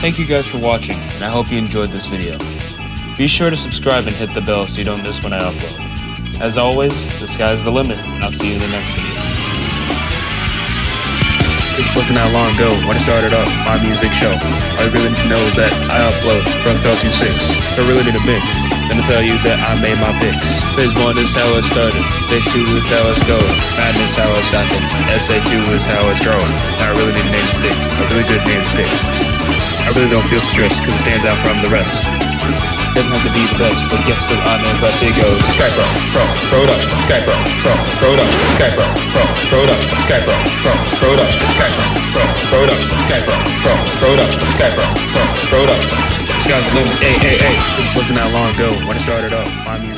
Thank you guys for watching, and I hope you enjoyed this video. Be sure to subscribe and hit the bell so you don't miss when I upload. As always, the sky's the limit, and I'll see you in the next video. It wasn't that long ago when I started up my music show. All you really need to know is that I upload from Fell 26. I really need a mix, and to tell you that I made my picks. Phase 1 is how it started, Phase 2 is how it's going, Madness how it's shocking, SA2 is how it's growing. I really need a name to pick, a really good name to pick. I really don't feel stressed because it stands out from the rest. Doesn't have to be the best, but gets the I'm impressed. It goes Skypro, Pro, Production, Skypro, Pro, Production, Skypro, Pro, Production, Skypro, Pro, Production, Skypro, Pro, Production, Skypro, Pro, Production, Skypro, Pro, Production. Sky's the limit, ayy. It wasn't that long ago when I started up.